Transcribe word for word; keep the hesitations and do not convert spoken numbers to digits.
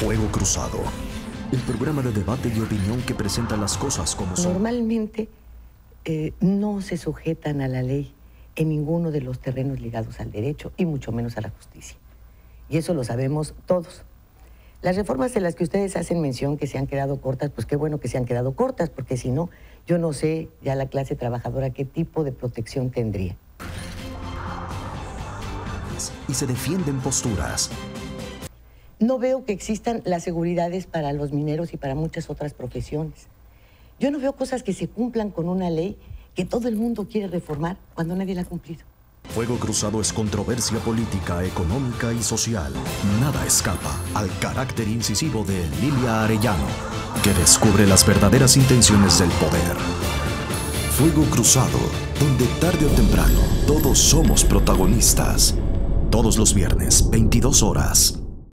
Fuego Cruzado, un programa de debate y opinión que presenta las cosas como son. Normalmente eh, no se sujetan a la ley en ninguno de los terrenos ligados al derecho y mucho menos a la justicia. Y eso lo sabemos todos. Las reformas de las que ustedes hacen mención que se han quedado cortas, pues qué bueno que se han quedado cortas, porque si no, yo no sé ya la clase trabajadora qué tipo de protección tendría. Y se defienden posturas. No veo que existan las seguridades para los mineros y para muchas otras profesiones. Yo no veo cosas que se cumplan con una ley que todo el mundo quiere reformar cuando nadie la ha cumplido. Fuego Cruzado es controversia política, económica y social. Nada escapa al carácter incisivo de Lilia Arellano, que descubre las verdaderas intenciones del poder. Fuego Cruzado, donde tarde o temprano todos somos protagonistas. Todos los viernes, veintidós horas.